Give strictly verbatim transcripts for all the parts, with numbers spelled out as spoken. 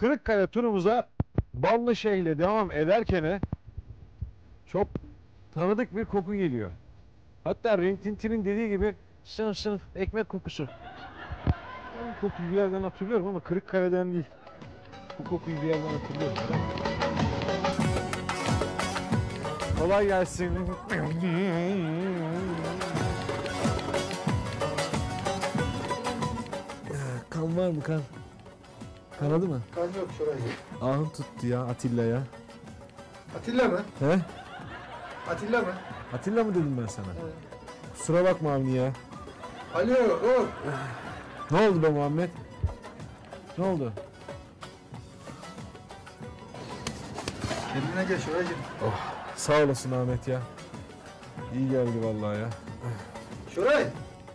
Kırıkkale turumuza Ballışık ile devam ederken çok tanıdık bir koku geliyor. Hatta Rin Tin Tin'in dediği gibi sınıf sınıf ekmek kokusu. Bu kokuyu bir yerden hatırlıyorum ama Kırıkkale'den değil. Bu kokuyu bir yerden hatırlıyorum. Kolay gelsin. Kan var mı kan? Kanadı mı? Kan yok şurayı. Ahım tuttu ya Atilla ya. Atilla mı? He? Atilla mı? Atilla mı dedim ben sana? Evet. Kusura bakma Avni ya. Alo, oğlum. Ne oldu be Muhammed? Ne oldu? Kendine geç oraya git. Oh, sağ olasın Ahmet ya. İyi geldi vallahi ya. Şoray.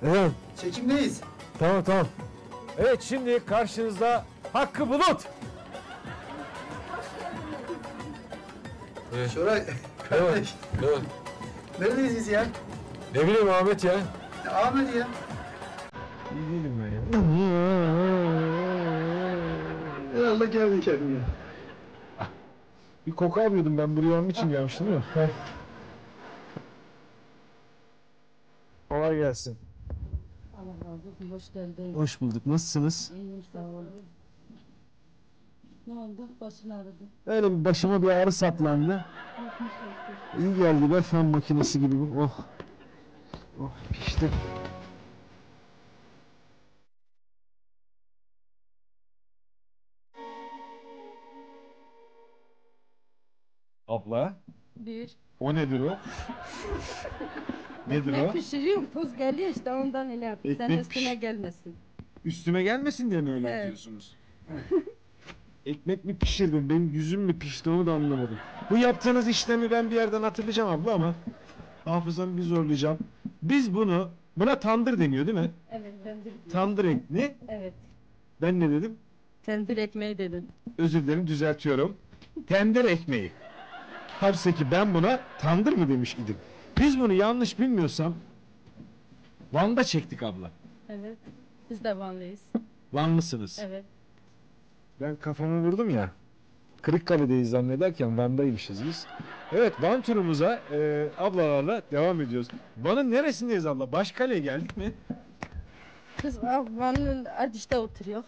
Evet. Çekimdeyiz. Tamam tamam. Evet, şimdi karşınızda Hakkı Bulut. Evet. Şoray. Kardeş. Evet. Neredeyiz biz ya? Ne bileyim Ahmet ya. Ahmet ya. İyi değilim ben ya. Herhalde geldin kendin ya. Bir koku alıyordum ben, buraya onun için gelmiştim değil mi? Kolay gelsin. Allah razı olsun, hoş geldin. Hoş bulduk, nasılsınız? İyiyim, sağ olun. Ne oldu, başın ağrıdı? Öyle bir başıma bir ağrı saplandı. İyi geldi be, fen makinesi gibi bu, oh. Oh, piştim. Abla. Bir. O nedir o? Nedir ekmek o? Pişiriyorum, toz geliyor işte ondan öyle yap. Sen üstüme gelmesin. Üstüme gelmesin diye mi öyle evet yapıyorsunuz? Ekmek mi pişirdin, benim yüzüm mü pişti onu da anlamadım. Bu yaptığınız işlemi ben bir yerden hatırlayacağım abla ama hafızamı bir zorlayacağım. Biz bunu, buna tandır deniyor değil mi? Evet, tandır. Tandır ekmeği. Evet. Ben ne dedim? Tandır ekmeği dedin. Özür dilerim, düzeltiyorum. Tender ekmeği. Halbuki ki ben buna tandır mı demiş idim. Biz bunu yanlış bilmiyorsam Van'da çektik abla. Evet, biz de Vanlıyız. Vanlısınız. Evet. Ben kafamı vurdum ya. Kırıkkale'deyiz zannederken Van'daymışız biz. Evet, Van turumuza e, ablalarla devam ediyoruz. Van'ın neresindeyiz abla? Başkale'ye geldik mi? Kız Van'ın Erciş'te oturuyor.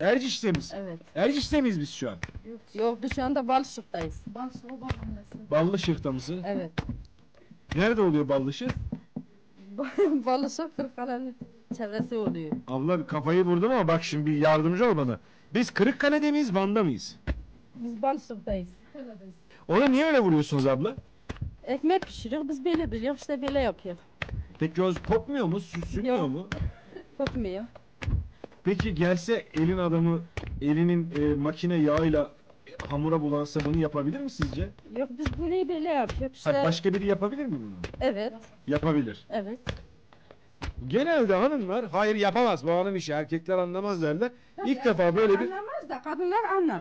Erciş'te miyiz? Evet. Erciş'te miyiz biz şu an? Yok, yok biz şu anda Ballışık'tayız. Ballışık, o Ballışık. Ballışık'ta mısın? Evet. Nerede oluyor Ballışık? Ballışık, Kırıkkale'nin çevresi oluyor. Abla kafayı vurdum ama bak şimdi bir yardımcı ol bana. Biz Kırıkkale'de miyiz, Van'da mıyız? Biz Ballışık'tayız. Onu niye öyle vuruyorsunuz abla? Ekmek pişiriyor, biz böyle biliyoruz, işte böyle yapıyor. Peki o kopmuyor mu, sünmüyor yok mu? Kopmuyor. Peki gelse elin adamı, elinin e, makine yağıyla e, hamura bulansa bunu yapabilir mi sizce? Yok biz bunu böyle yapıyoruz. İşte... Başka biri yapabilir mi bunu? Evet. Yapabilir. Evet. Genelde hanımlar hayır yapamaz bu hanım işi, erkekler anlamaz derler. İlk defa böyle bir... Anlamaz da kadınlar anlar.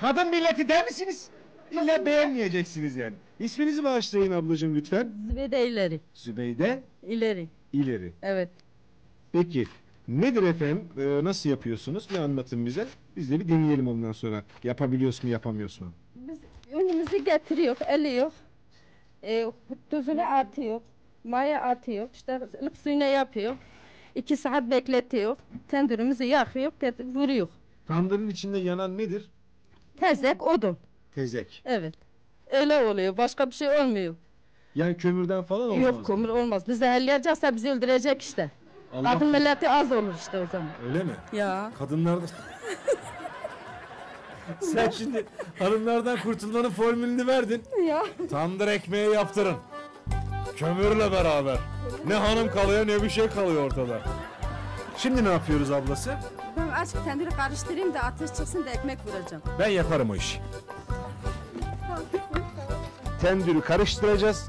Kadın milleti der misiniz? İlla beğenmeyeceksiniz yani. İsminizi bağışlayın ablacığım lütfen. Zübeyde İleri. Zübeyde? İleri. İleri. Evet. Peki. Nedir efendim? Ee, nasıl yapıyorsunuz? Bir anlatın bize. Biz de bir deneyelim ondan sonra. Yapabiliyoruz mu, yapamıyoruz mu? Biz önümüzü getiriyor, eliyor. E, tuzunu atıyor, maya atıyor, işte ılık suyuna yapıyor. İki saat bekletiyor, tandırımızı yakıyor, vuruyor. Tandırın içinde yanan nedir? Tezek, odun. Tezek. Evet. Öyle oluyor, başka bir şey olmuyor. Yani kömürden falan olmaz. Yok, kömür olmaz. Bizi helleyecekse bizi öldürecek işte. Allah kadın milleti az olur işte o zaman. Öyle mi? Ya. Kadınlardan... Sen şimdi hanımlardan kurtulmanın formülünü verdin. Ya. Tandır ekmeği yaptırın. Kömürle beraber. Ne hanım kalıyor ne bir şey kalıyor ortada. Şimdi ne yapıyoruz ablası? Ben açık tendiri karıştırayım da ateş çıksın da ekmek vuracağım. Ben yaparım o işi. Tendiri karıştıracağız.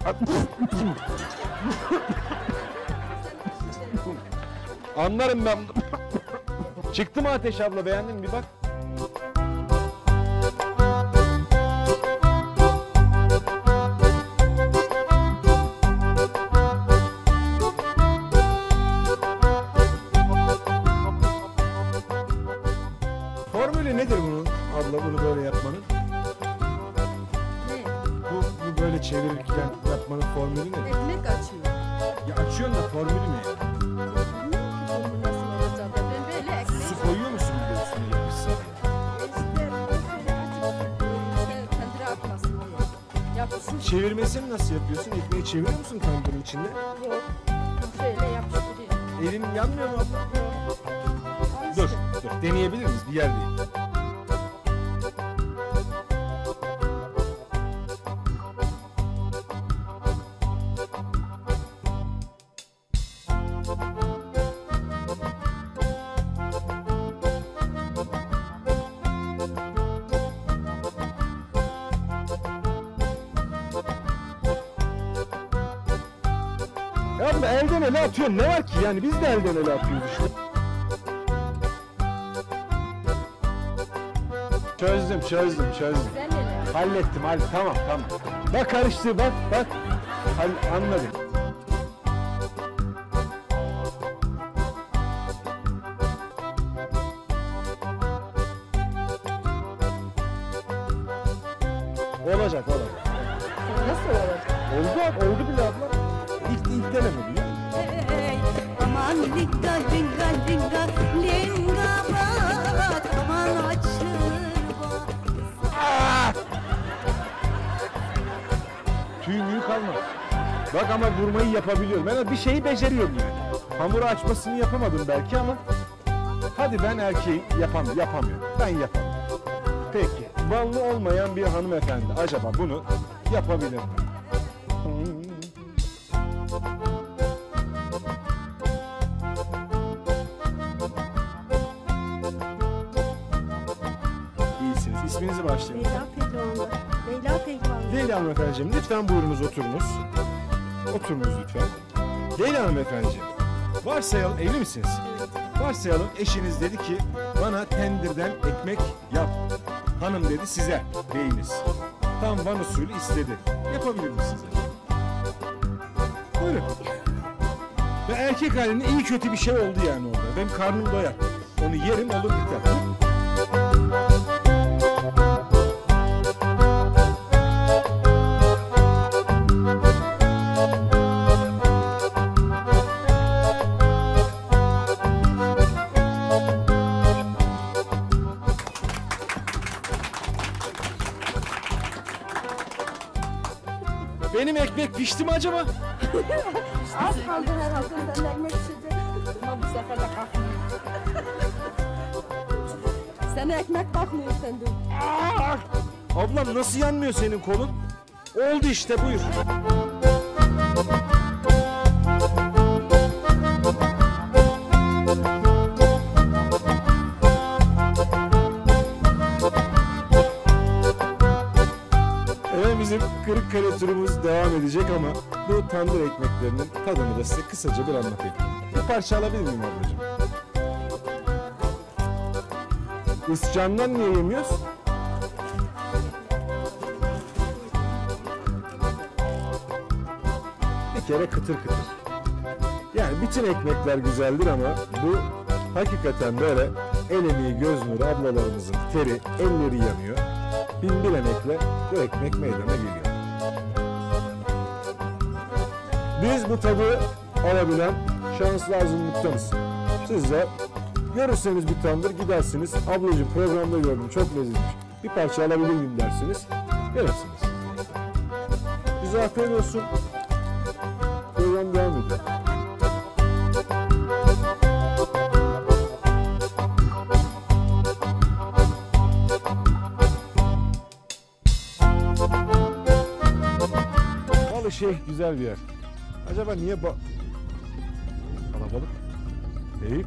Anlarım ben. Çıktı mı ateş abla, beğendin mi? Bir bak. kent yapmanın formülü ne? Ekmek açıyor. Ya açıyorsun da formülü ne? Su koyuyor musun biliyorsun ya biz? İşte böyle açıyorsun. Tendir atmasın diye. Yapıyorsun. Çevirmesini nasıl yapıyorsun? Ekmeği çeviriyor musun tandırın içinde? Yok. Şöyle yapıştırıyor. Elin yanmıyor mu abla? Dur, dur. Deneyebilir miyiz? Bir yer değil. Ya elden ele atıyorsun, ne var ki yani, biz de elden ele atıyoruz işte. Çözdüm, çözdüm, çözdüm. Hallettim, hallettim, tamam, tamam. Bak karıştı, bak, bak. Hall anladım. Olacak, olacak. Nasıl olacak? Oldu, oldu bile abla. İlk, ilk deneme biliyor musun? Hey, aman digga, digga, digga, linga bak, aman açılır bak. Tüyün büyük kalmaz. Bak ama vurmayı yapabiliyorum. Ben bir şeyi beceriyorum yani. Hamuru açmasını yapamadım belki ama... Hadi ben erkeği yapamıyorum, yapamıyorum. Ben yapamıyorum. Peki, Vanlı olmayan bir hanımefendi acaba bunu yapabilir mi? İsminizi başlayın. Leyla Peygamber. Leyla Peygamber. Leyla hanımefendiciğim, lütfen buyurunuz oturunuz. Oturunuz lütfen. Leyla hanımefendiciğim, varsayalım, evli misiniz? Evet. Varsayalım eşiniz dedi ki bana tendirden ekmek yap. Hanım dedi size, beyiniz. Tam Van usulü istedi. Yapabilir misiniz? Buyurun. Ve erkek halinde iyi kötü bir şey oldu yani orada. Benim karnım doyar. Onu yerim, olur biter. Benim ekmek pişti mi acaba? Az kaldı herhalde, senden ekmek pişecek. Ama bu sefer de kalkmıyor. Sana ekmek kalkmıyor sende. Ablam nasıl yanmıyor senin kolun? Oldu işte, buyur. Kırıkkale turumuz devam edecek ama bu tandır ekmeklerinin tadını da size kısaca bir anlatayım. Bir parça alabilir miyim ablacığım? Iscandan niye yemiyoruz? Bir kere kıtır kıtır. Yani bütün ekmekler güzeldir ama bu hakikaten böyle el emeği, göz nuru, ablalarımızın teri, elleri yanıyor. Bin bir emekle bu ekmek meydana geliyor. Biz bu tadı alabilen şanslı azınlıktanız. Siz de görürseniz bir tandır gidersiniz. Ablacığım programda gördüm, çok lezzetmiş. Bir parça alabilir miyim dersiniz. Görürsünüz. Bize afiyet olsun. Program devam ediyor. Ballışık güzel bir yer. Acaba niye ba... Kalabalık? Değil.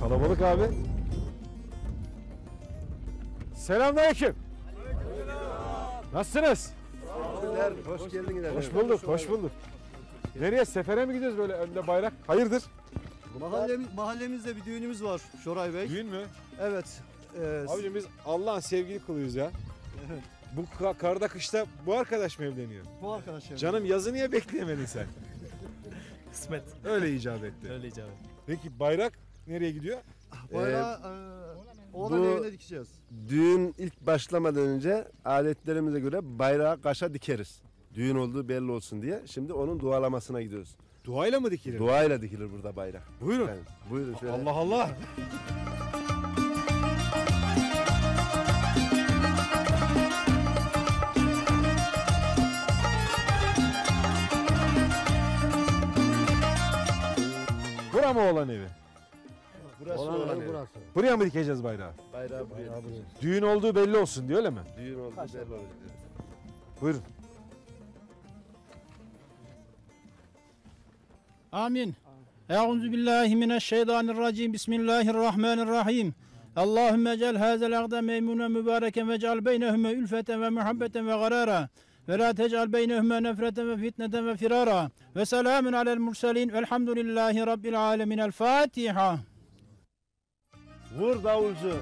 Kalabalık abi. Selamünaleyküm. Nasılsınız? Hoş geldiniz. Hoş bulduk, hoş bulduk. Nereye, sefere mi gidiyoruz böyle önde bayrak? Hayırdır? Mahallemiz, mahallemizde bir düğünümüz var Şoray Bey. Düğün mü? Evet. E... Abicim biz Allah'ın sevgili kuluyuz ya. Bu karda kışta bu arkadaş mı evleniyor? Bu arkadaş evleniyor. Canım yazı niye bekleyemedin sen? Kısmet. Öyle icap etti. Öyle icap etti. Peki bayrak nereye gidiyor? Bayrağı ee, oğlan evine dikeceğiz. Düğün ilk başlamadan önce aletlerimize göre bayrağı kaşa dikeriz. düğün olduğu belli olsun diye. Şimdi onun dualamasına gidiyoruz. Duayla mı dikilir? Duayla dikilir burada bayrak. Buyurun. Yani, buyurun şöyle. Allah Allah. Bura mı olan evi? Burası olan, olan evi. Burası. Buraya mı dikeceğiz bayrağı? Bayrağı buraya. Bayrağı buraya. Düğün olduğu belli olsun diyor, öyle mi? Düğün olduğu Kaşar. belli olsun diyor. Buyurun. Amin. Euzubillahimineşşeytanirracim. Bismillahirrahmanirrahim. Allahümme cel hazel ağda meymune mübareken ve cal beynehüme ülfeten ve muhabbeten ve garara. Ve la tecal beynehüme nefreten ve fitneten ve firara. Ve selamun alel murselin. Velhamdülillahi rabbil alemin. El Fatiha. Vur davulcu.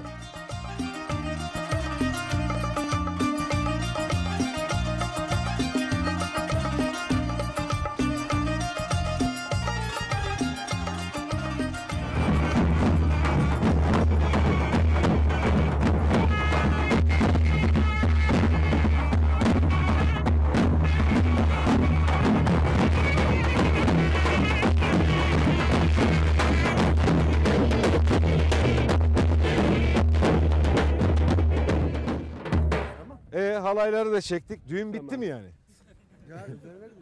Halayları da çektik. Düğün bitti tamam. mi yani?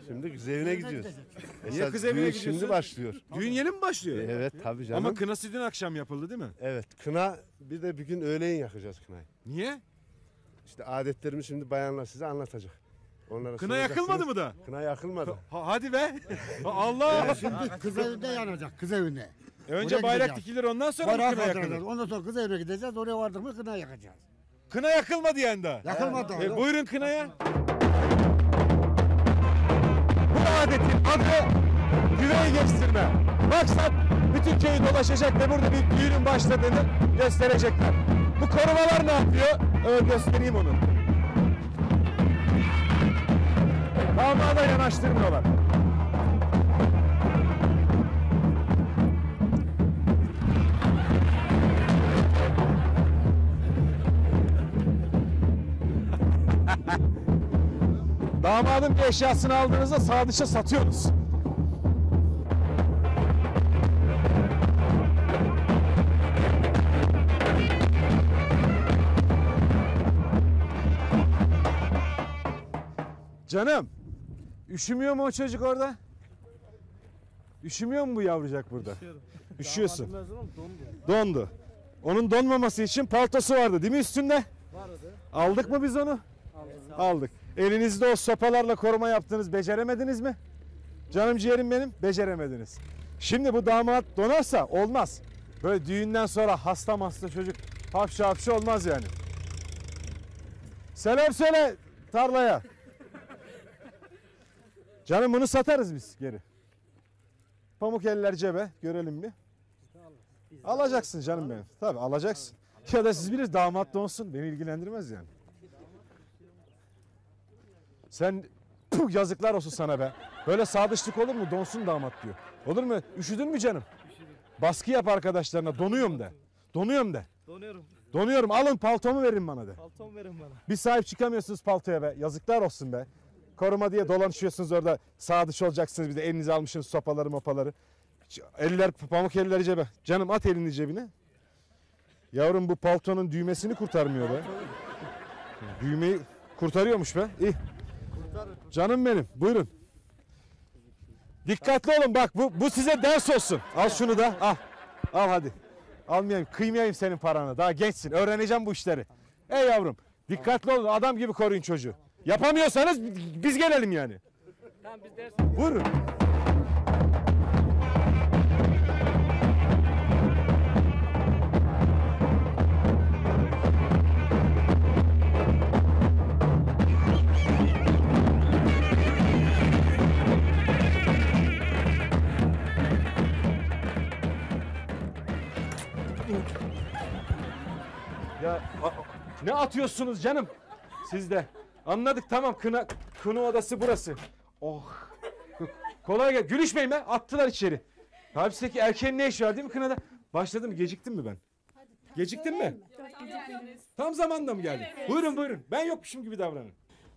Şimdi kız evine gidiyoruz. Niye kız evine gidiyorsun? Şimdi başlıyor. Düğün yeni mi başlıyor? Evet tabii canım. Ama kınası dün akşam yapıldı değil mi? Evet. Kına bir de bir gün öğleyin yakacağız kınayı. Niye? İşte adetlerimi şimdi bayanlar size anlatacak. Onlara kına yakılmadı mı da? Kına yakılmadı. Ha, hadi be. Allah. Şimdi kız evinde yanacak. Kız evinde. E önce oraya bayrak gideceğiz. Dikilir ondan sonra kına yakılır. Ondan sonra kız evine gideceğiz. Oraya vardık mı kına yakacağız. Kına yakılmadı yani daha. Yakılmadı. E, buyurun kınaya. Bu adetin adı güvey geçtirme. Maksat bütün köyü dolaşacak ve burada bir düğünün başladığını gösterecekler. Bu korumalar ne yapıyor? Ee, göstereyim onu. Damada yanaştırmıyorlar. Damadın eşyasını aldığınızda sağ dışa satıyorsunuz. Canım, üşümüyor mu o çocuk orada? Üşümüyor mu bu yavrucak burada? Üşüyorum. Üşüyorsun. Dondu. Dondu. Onun donmaması için paltosu vardı değil mi üstünde? Vardı. Aldık mı biz onu? Aldık. Aldık. Elinizde o sopalarla koruma yaptınız, beceremediniz mi? Canım ciğerim benim, beceremediniz. Şimdi bu damat donarsa olmaz. Böyle düğünden sonra hasta hasta çocuk hapşa hapşa olmaz yani. Selam söyle tarlaya. Canım bunu satarız biz geri. Pamuk eller cebe, görelim bir. Alacaksın canım benim, tabii alacaksın. Ya da siz bilir damat donsun, beni ilgilendirmez yani. Sen puh, yazıklar olsun sana be. Böyle sadıçlık olur mu? Donsun damat diyor. Olur mu? Üşüdün mü canım? Üşüdüm. Baskı yap arkadaşlarına. Donuyorum de. Donuyorum de. Donuyorum. Donuyorum. Alın paltomu verin bana de. Paltomu verin bana. Bir sahip çıkamıyorsunuz paltoya be. Yazıklar olsun be. Koruma diye dolanışıyorsunuz orada. Sadıç olacaksınız bir de elinize almışsınız sopaları mopaları. Eller pamuk elleri cebe. Canım at elini cebine. Yavrum bu paltonun düğmesini kurtarmıyor be. Düğmeyi kurtarıyormuş be. İyi. Canım benim, buyurun. Dikkatli olun bak, bu bu size ders olsun. Al şunu da, al. Al hadi. Almayayım, kıymayayım senin paranı. Daha gençsin, öğreneceğim bu işleri. Ey yavrum, dikkatli olun, adam gibi koruyun çocuğu. Yapamıyorsanız biz gelelim yani. Tamam, biz ders alıyoruz. Buyurun. Ya, ne atıyorsunuz canım? Siz de. Anladık tamam, kına, kına odası burası. Oh. Kolay gel. Gülüşmeyin be. Attılar içeri. Hapisteki erkeğin ne işi var değil mi kınada? Başladım. Geciktim mi ben? Geciktim mi? Tam zamanda mı geldim? Evet. Buyurun buyurun. Ben yokmuşum gibi davranın.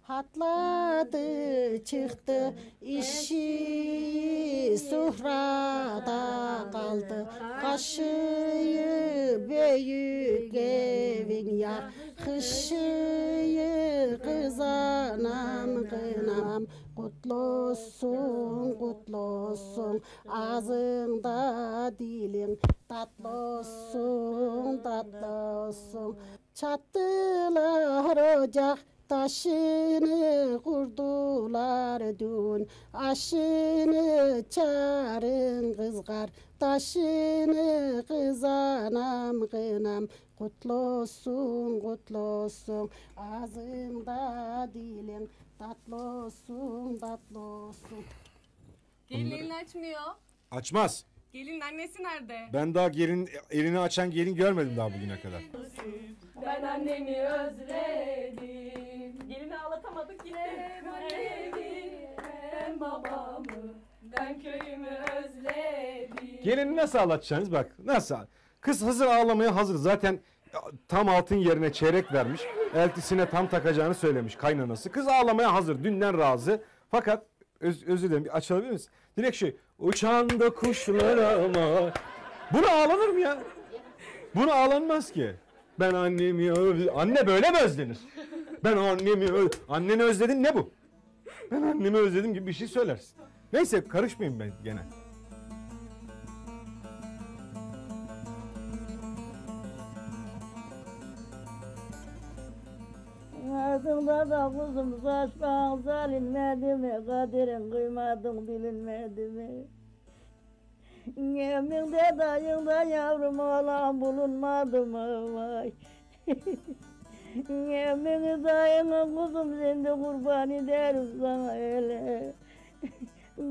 Patladı çıktı işi suhrada kaldı. Kaşıyı büyük evin yar, kışıyı kızanam kınam. Kutlusun kutlusun ağzında dilin, tatlusun tatlusun. Çattılar ocak taşını, kurdular dün aşını. Çarın kızgar taşını, kızanam kınam. Kutlusun kutlusun ağzımda dilim, tatlusun tatlusun. Gelin açmıyor. Açmaz. Gelin annesi nerede? Ben daha gelin elini açan gelin görmedim daha bugüne kadar. Ben annemi özledim. Gelini ağlatamadık yine. Hem annemi hem babamı, ben köyümü özledim. Gelini nasıl ağlatacaksınız bak, nasıl? Kız hazır ağlamaya hazır, zaten tam altın yerine çeyrek vermiş. Eltisine tam takacağını söylemiş kaynanası. Kız ağlamaya hazır, dünden razı. Fakat öz, özür dilerim, bir açabilir miyiz? Direkt şey, uçan da kuşlar ama. Buna ağlanır mı ya? Buna ağlanmaz ki. Ben annemi özledim. Anne böyle mi özlenir? Ben annemi özledim. Anneni özledin ne bu? Ben annemi özledim gibi bir şey söylersin. Neyse karışmayayım ben gene. Ağzımda da kuzum saçmağın zalinmedi mi? Kadirin kıymadın bilinmedi mi? Eminde dayında yavrum olan bulunmadı mı? Vay! Emini dayının kuzum şimdi kurban ederim sana öyle.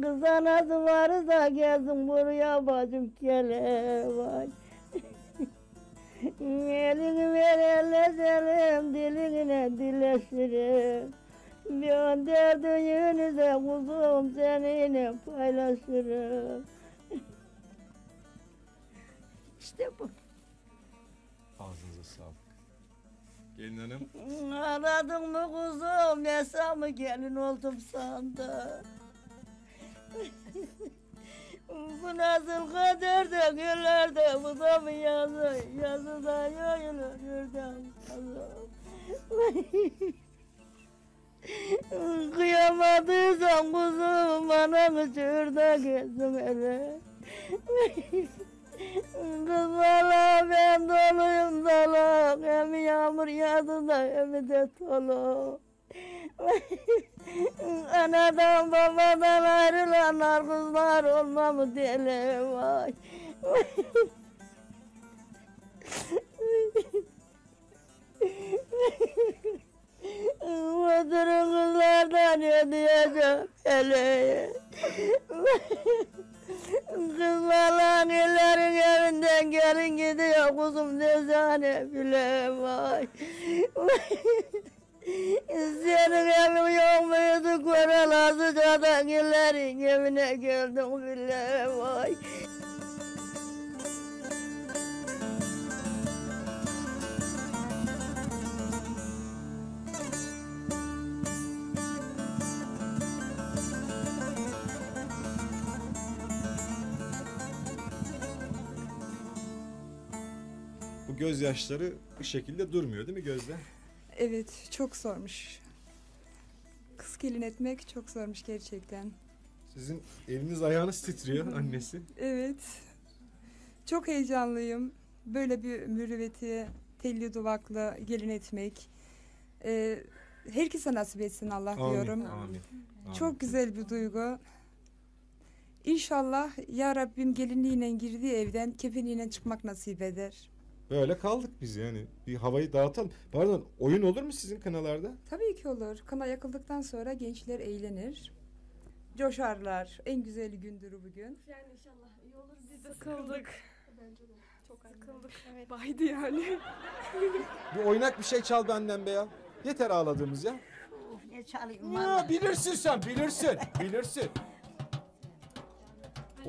Kız anası varsa gelsin buraya bacım kele. Vay! Elini ver elleşelim, diline dileşirim. Ben derdiyinize kuzum seninle paylaşırım. İşte bu. Ağzınıza sağlık. Gelin hanım. Aradın mı kuzum? Nesa mı gelin oldum sandı? Bu nasıl kader de güllerde, bu da mı yazı? Yazı da yayılır yurdan kazım. Kıyamadıysan kuzum bana mı çığırda gezdim hele? Kız valla ben doluyum doluk, hem yağmur yağdı da hem de doluk. Anadan babadan ayrılanlar kızlar olma mı deli vay. Mıdırı kızlardan ödeyeceğim hele. Kızlarla ellerin evinden gelin gidiyor kuzum dezane bile vay. Senin evin yok muydu koralası kadar gillerin evine geldim bile vay. Bu gözyaşları bu şekilde durmuyor değil mi Gözde? Evet, çok zormuş. Kız gelin etmek çok zormuş gerçekten. Sizin eliniz ayağınız titriyor annesi. Evet. Çok heyecanlıyım. Böyle bir mürüvveti, telli duvaklı gelin etmek. Ee, herkese nasip etsin Allah amin, diyorum. Amin, amin. Çok güzel bir duygu. İnşallah ya Rabbim gelinliğiyle girdiği evden kefeniyle çıkmak nasip eder. Böyle kaldık biz yani. Bir havayı dağıtalım. Pardon, oyun olur mu sizin kınalarda? Tabii ki olur. Kına yakıldıktan sonra gençler eğlenir. Coşarlar. En güzel gündür bugün. Yani inşallah iyi olur. Biz de sıkıldık. Bence de. Çok sıkıldık. Evet. Baydı yani. Bir oynak bir şey çal benden be ya. Yeter ağladığımız ya. Of ne çalayım ya, bilirsin sen, bilirsin. Bilirsin.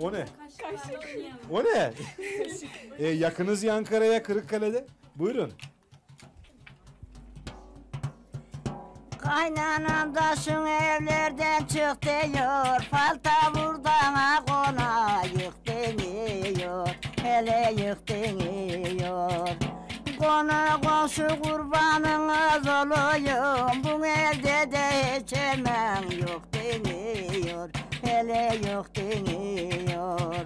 O ne? Kaşık. O ne? ee, yakınız ya Ankara'ya, Kırıkkale'de. Buyurun. Kaynanam taşın evlerden çık diyor, falta vurdana kona yık deniyor, hele yık deniyor. Konu komşu kurbanınız oluyum, bu evde de hiç hemen yok deniyor, hele yok deniyor.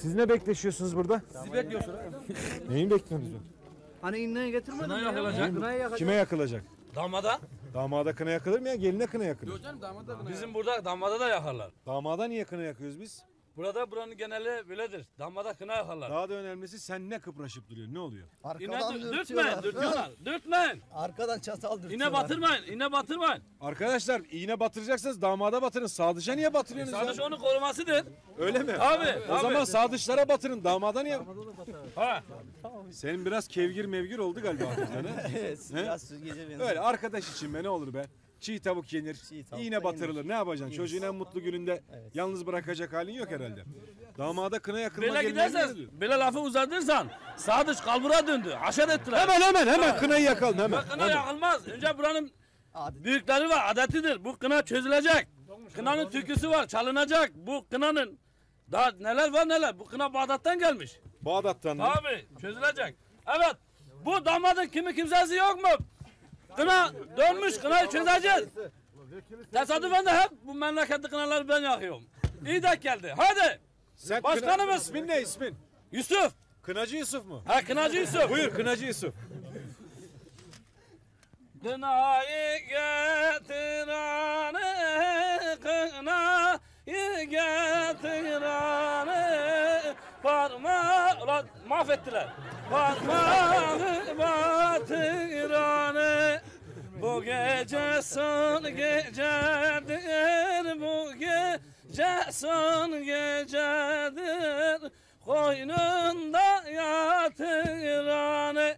Siz ne bekleşiyorsunuz burada? Siz bekliyorsunuz. Neyi bekliyorsunuz? Hani inneyi getirmedin mi? Yakılacak. Kına yakılacak. Kime yakılacak? Damada. Damada kına yakılır mı ya? Geline kına yakılır. Yok canım, damada kına. Bizim burada damada da yakarlar. Damada niye kına yakıyoruz biz? Burada buranın geneli böyledir. Damada kına yakarlar. Daha da önemlisi sen ne kıpraşıp duruyorsun? Ne oluyor? Arkadan dürtüyorlar. Dürtmeyin, dürtüyorlar. Dürtmeyin. Arkadan çatal dürtüyorlar. İğne batırmayın, iğne batırmayın. Arkadaşlar iğne batıracaksanız damada batırın. Sadışa niye batırıyorsunuz? Sadış onun korumasıdır. Öyle mi? Tabii. O tabii. Zaman sadışlara batırın. Damada niye? Damada da batar. Ha. Senin biraz kevgir mevgir oldu galiba. Evet. Biraz süzgece benziyor. Öyle arkadaş için be ne olur be. Çiğ tavuk yenir, çiğ iğne batırılır. Yenir. Ne yapacaksın? Yenir. Çocuğun en mutlu gününde evet. Yalnız bırakacak halin yok herhalde. Damada kına yakılma gelmeyeceksin. Böyle lafı uzatırsan Sadıç kalbura döndü. Haşer ettiler. Hemen hemen hemen kınayı yakalım hemen. Kına yakılmaz. Önce buranın büyükleri var, adetidir. Bu kına çözülecek. Kınanın türküsü var, çalınacak. Bu kınanın daha neler var neler. Bu kına Bağdat'tan gelmiş. Bağdat'tan mı? Tabii, çözülecek. Evet, bu damadın kimi kimsesi yok mu? Kına dönmüş, kınayı çözeceğiz. Tesadüfen de hep bu memleketli kınaları ben yakıyorum. İyi de geldi, hadi. Sen başkanımız. İsmin ne ismin? Yusuf. Kınacı Yusuf mu? Ha, Kınacı Yusuf. Buyur Kınacı Yusuf. Kınayı getirane, kınayı getirane, parmağı... Ulan mahvettiler. Parmağı batırane, bu gece son gecedir, bu gece son gecedir, koynunda yatırane.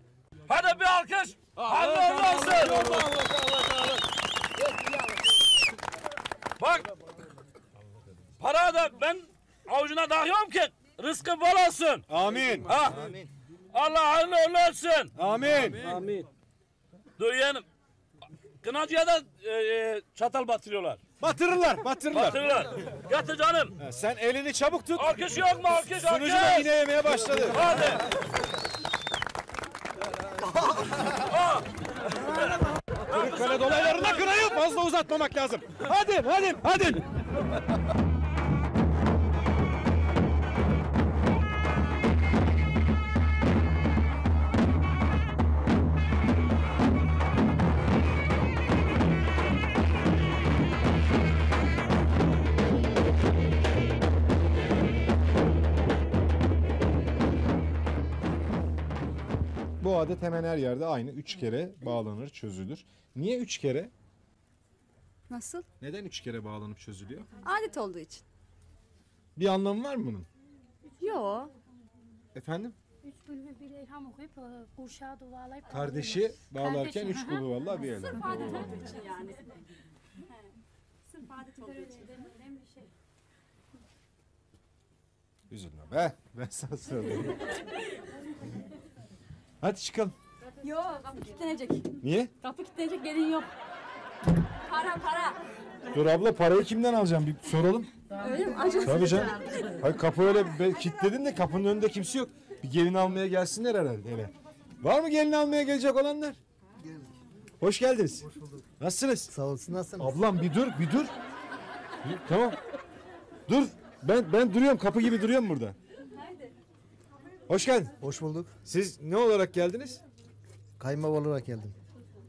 Hadi bir alkış. Allah Allah Allah. Bak, para da ben avucuna dağıyorum ki rızkın bol olsun. Amin. Ha. Amin. Allah hayırlı uğurlu olsun. Amin. Amin. Dur yeğenim. Kınacıya da e, e, çatal batırıyorlar. Batırırlar, batırırlar. Batırırlar. Yatır canım. Ha, sen elini çabuk tut. Alkış yok mu? Alkış, alkış. Sunucu da yine yemeye başladı. Hadi. Kırıkkale dolaylarında kınayı fazla uzatmamak lazım. Hadi, hadi, hadi. Bu adet hemen her yerde aynı. Üç kere bağlanır, çözülür. Niye üç kere? Nasıl? Neden üç kere bağlanıp çözülüyor? Adet olduğu için. Bir anlamı var mı bunun? Yok. Efendim? Üç bülbül bir ilham okuyup kuşağı duvalayıp... Kardeşi bağlarken üç kulu vallahi bir elham. Sırf adet olduğu için yani. Sırf adet olduğu için. Önemli bir şey. Üzülme be. Ben sana söyleyeyim. Hadi çıkalım. Yok, kapı kilitlenecek. Niye? Kapı kilitlenecek, gelin yok. Para, para. Dur abla, parayı kimden alacağım bir soralım. Öyle mi? Acaba. Tabii canım. Hayır, kapı öyle kilitledin de kapının önünde kimse yok. Bir gelin almaya gelsinler herhalde hele. Var mı gelin almaya gelecek olanlar? Geldik. Hoş geldiniz. Hoş bulduk. Nasılsınız? Sağ olasın, nasılsınız? Ablam bir dur, bir dur. Bir, tamam. Dur, ben ben duruyorum, kapı gibi duruyorum burada. Hoş geldin. Hoş bulduk. Siz ne olarak geldiniz? Kayınbaba olarak geldim.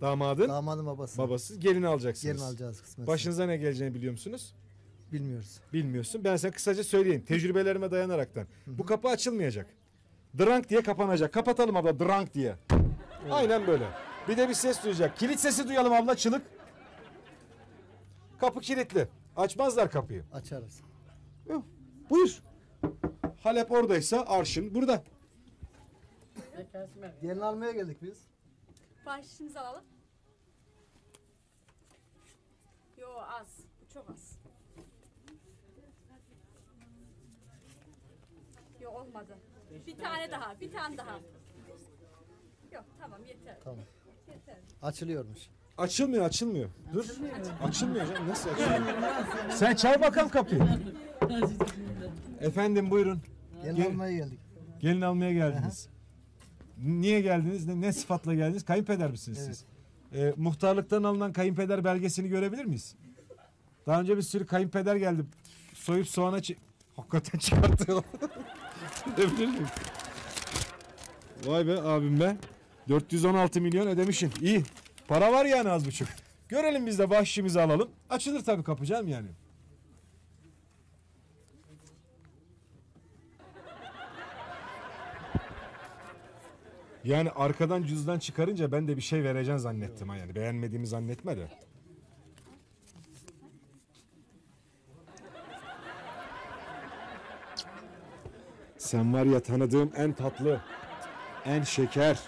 Damadın? Damadın babası. Babası. Gelin alacaksınız. Gelin alacağız kısmet. Başınıza ne geleceğini biliyor musunuz? Bilmiyoruz. Bilmiyorsun. Ben sana kısaca söyleyeyim. Tecrübelerime dayanaraktan. Hı-hı. Bu kapı açılmayacak. Drank diye kapanacak. Kapatalım abla drank diye. Evet. Aynen böyle. Bir de bir ses duyacak. Kilit sesi duyalım abla çılık. Kapı kilitli. Açmazlar kapıyı. Açarız. Yok. Buyur. Halep oradaysa arşın burada. Gelin almaya geldik biz. Bahşişimizi alalım. Yo az. Bu çok az. Yo olmadı. Bir tane daha. Bir tane daha. Yok tamam yeter. Tamam. Yeter. Açılıyormuş. Açılmıyor, açılmıyor. Dur. Açılmıyor canım. Nasıl açılmıyor? Sen çal bakalım kapıyı. Efendim buyurun. Gelin, gelin almaya geldik. Gelin almaya geldiniz. Aha. Niye geldiniz? Ne, ne sıfatla geldiniz? Kayınpeder misiniz evet. siz? Ee, muhtarlıktan alınan kayınpeder belgesini görebilir miyiz? Daha önce bir sürü kayınpeder geldi. Soyup soğana çi... Hakikaten çıkartıyor. Öpülür müyüm? Vay be abim be. dört yüz on altı milyon ödemişsin. İyi. Para var yani az buçuk. Görelim biz de bahşişimizi alalım. Açılır tabii kapı canım yani. Yani arkadan cüzdan çıkarınca ben de bir şey vereceğim zannettim ha yani. Beğenmediğimi zannetme de. Sen var ya tanıdığım en tatlı, en şeker,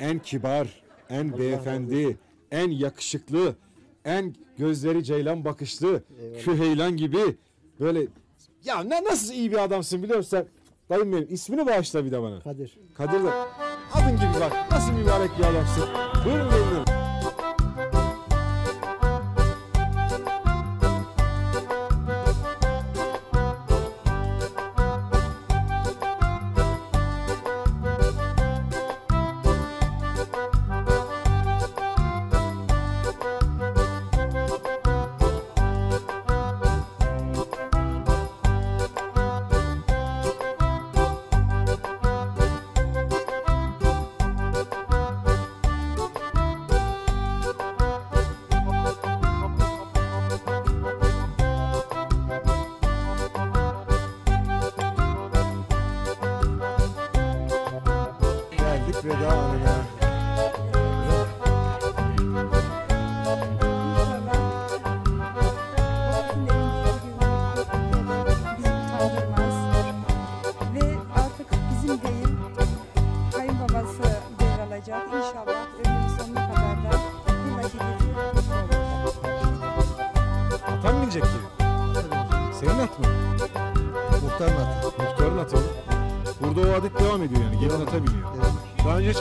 en kibar, en Allah beyefendi, Allah Allah. En yakışıklı, en gözleri ceylan bakışlı, eyvallah. Küheylan gibi böyle ya ne nasıl iyi bir adamsın biliyor musun sen? Dayım benim ismini bağışla bir de bana. Kadir. Kadir de adın gibi bak nasıl mübarek bir adamsın. Buyurun buyurun.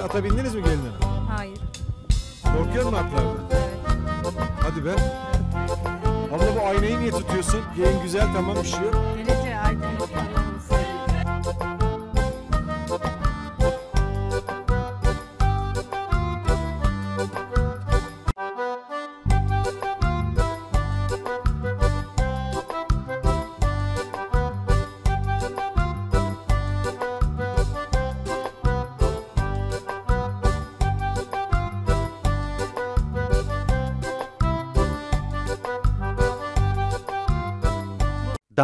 Ata bindiniz mi gelinlere? Hayır. Korkuyor musun atlardan? Evet. Hadi be. Abla bu aynayı niye tutuyorsun? Gelin güzel tamam bir şey yok. Geleceğe aydınlık anlamız.